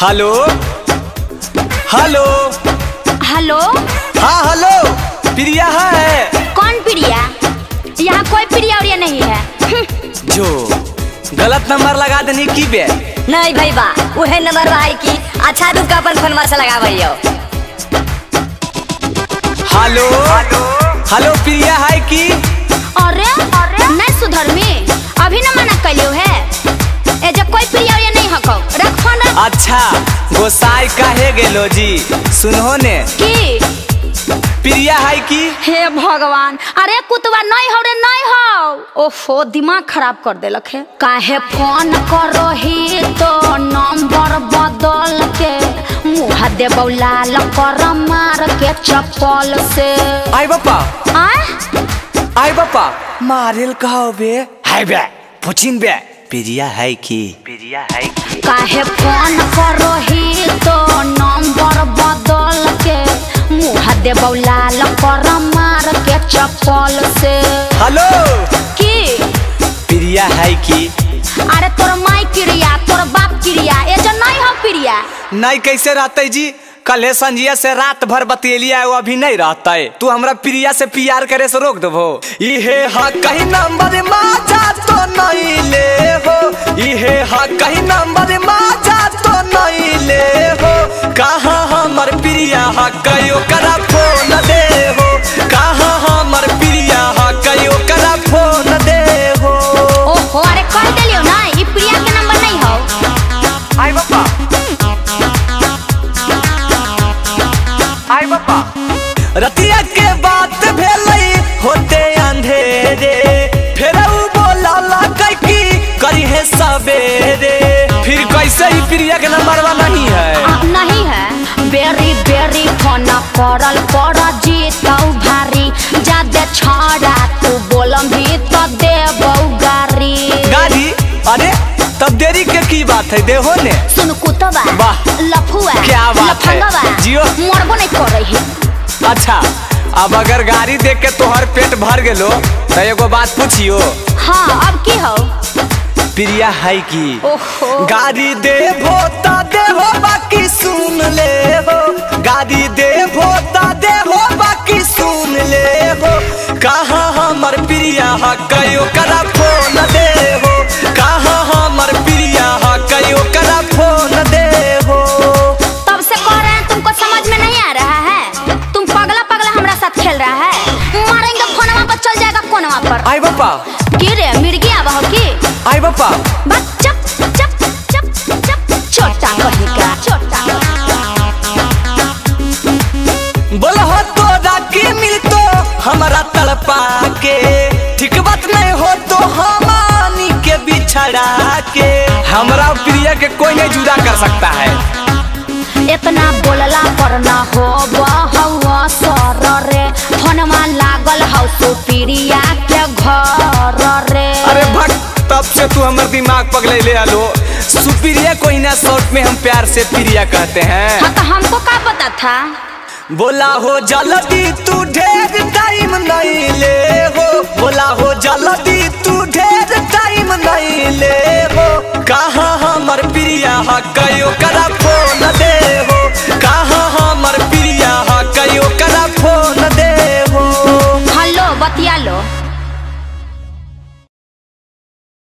Hello hello hello हाँ hello Priya है। कौन प्रिया? यहाँ कोई प्रिया उरिया नहीं है। जो गलत नंबर लगा देनी की बे नहीं भाई बा वह नंबर भाई की अच्छा रुक अपन फोन से लगा भाई। हेलो हेलो प्रिया है की अरे अरे नहीं सुधर में अभी न मना कलियो है ए जब कोई प्रिया उरिया नहीं हको रख फोन। अच्छा गोसाई काहे गेलो जी सुनो ने की प्रिया है की हे भगवान अरे कुतवा नहीं हो रे नहीं हो ओफो दिमाग खराब कर देलक है। काहे फोन करो ही तो नंबर बदल के मुहा दे बौलाल कर मार के चप्पल से। आई बापा आई बापा मारिल कहो बे हाय बे पुचिन बे प्रिया है की काहे फोन करो ही तो नंबर बदल के मुहा दे बौलाल कर मार के चप्पल से। हेलो की प्रिया है की अरे तोर माई प्रिया तोर बाप प्रिया ए जो नहीं हो प्रिया नहीं कैसे रहते जी कल संजिया से रात भर बतियलिया वो अभी नहीं रहता है तू हमरा प्रिया से प्यार करे से रोक देबो। इहे हा कहीं नंबर माचा तो नहीं ले हो इहे हा कहीं नंबर माचा तो नहीं ले हो कहां हमर प्रिया हा कयो करा फोन दे हो कहां हमर प्रिया हा कयो करा फोन दे हो। ओहो अरे कर देलियो ना ई प्रिया के नंबर नहीं हो। आई बापा रतिया के बात भेलई होते अंधेरे फिर बोला की करी है सवेरे फिर कैसे ही प्रिया के नंबर वाला नहीं है नहीं है। बेरी बेरी फोना करल पर जीताऊ भारी ज्यादा छोड़ा तू बोलम भी तो देबऊ गारी गारी अरे तब देरी की बात है देहो ने सुन कुतवा लफुआ क्या बात है जियो मरबो नहीं कर रही। अच्छा अब अगर गाड़ी देख के तोहर पेट भर गेलो तो एगो बात पूछियो। हाँ अब की हो प्रिया है की गाड़ी देबो त देबो बाकी सुन ले हो गाड़ी देबो त देबो बाकी सुन ले हो कहां हमर प्रिया हा कयो करा फोन दे हो कहां हमर प्रिया हा कयो करा फोन दे हो। तब से कह रहे हैं तुमको समझ में नहीं आ रहा है तुम पगला पगला हमरा साथ खेल रहा है मारेंगे फोनवा पर चल जाएगा कोनवा पर। आई बापा की रे मिर्गी आवा हो की आई बापा बस चप चप चप चप छोटा कहीं का छोटा बोल हो तो राखी मिल तो हमरा तड़पा के ठीक बात नहीं हो तो हम छड़ा के हमरा प्रिया के कोई नहीं जुदा कर सकता है। इतना बोलला पर ना हो बहुआ सर रे फोनमा लागल हौ तो प्रिया के घर रे। अरे भट तब से तू हमर दिमाग पगले ले आलो सुप्रिया कोई ना शॉर्ट में हम प्यार से प्रिया कहते हैं। हाँ तो हमको क्या पता था बोला हो जल्दी तू ढेर टाइम नहीं ले हो बोला हो जल्दी तू ढेर टाइम नहीं ले हो कहां हमर प्रिया हा कयो